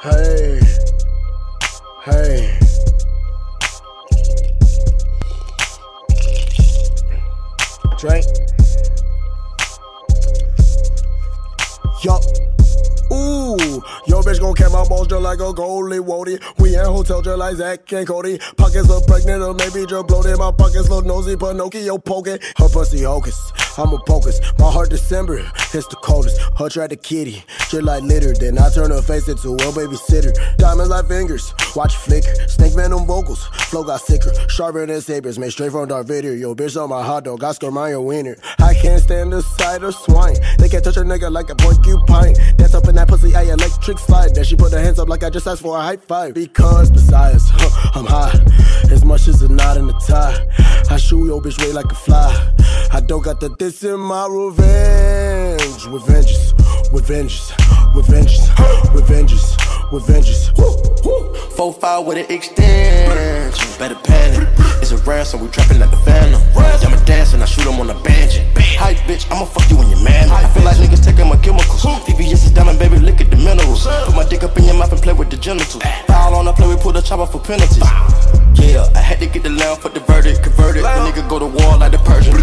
Hey, hey. Drake. Yup. Ooh, yo bitch gon' cap my balls just like a goalie, woody. We in hotel just like Zach and Cody. Pockets look pregnant or maybe just bloated. My pockets look nosy, Pinocchio poking. Her pussy hocus, I'm a pocus. My heart December, it's the coldest. Her tried the kitty, just like litter. Then I turn her face into a babysitter. Diamonds like fingers, watch flicker. Snake venom vocals, flow got sicker. Sharper than sabers, made straight from Darth Vader. Yo bitch on my hot dog, Oscar Mayer winner. I can't stand the sight of swine. They can't touch a nigga like a porcupine. That's up in that pussy, I electric slide. Then she put her hands up like I just asked for a high five. Because besides, I'm high. As much as a knot in a tie, I shoot your bitch way like a fly. I don't got the this in my revenge. Revenges, revenges, revenges, revenges, revenges. 4-5 with an extension. Better panic. It's a ransom, we trapping like the phantom. I'm a dancer, I shoot him on the banjo. Hype bitch, I'ma fuck you in your man. I feel like niggas taking my chemicals. VVS is diamond, baby, look at the minerals. Put my dick up in your mouth and play with the genitals. Foul on the play, we pull the chopper for penalties. Yeah, I had to get the lamb for the verdict, converted. The nigga go to war like the Persian.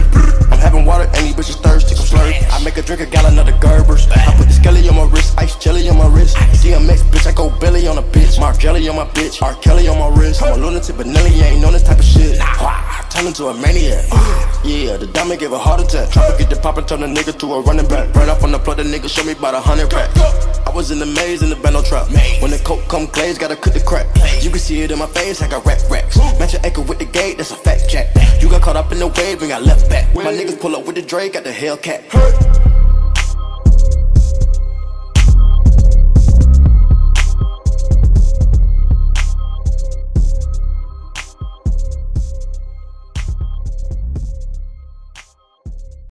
I'm having water and these bitches thirsty, come slurry. I make a drink a gallon of the Gerbers. I put the skelly on my wrist, ice jelly on my wrist. DMX bitch, I go belly on a bitch. Mark jelly on my bitch, R. Kelly on my wrist. I'm a lunatic, but Nelly ain't on this type of shit. I turn into a maniac. Yeah, the diamond gave a heart attack. Try to get the pop and turn the nigga to a running back. Right off on the plug, the nigga show me about 100 racks. I was in the maze in the bando trap. When the coke come glazed, gotta cut the crack. You can see it in my face, I got racks. Match your anchor with the gate, that's a fact jack. You got caught up in the wave and got left back. My niggas pull up with the Drake, got the Hellcat.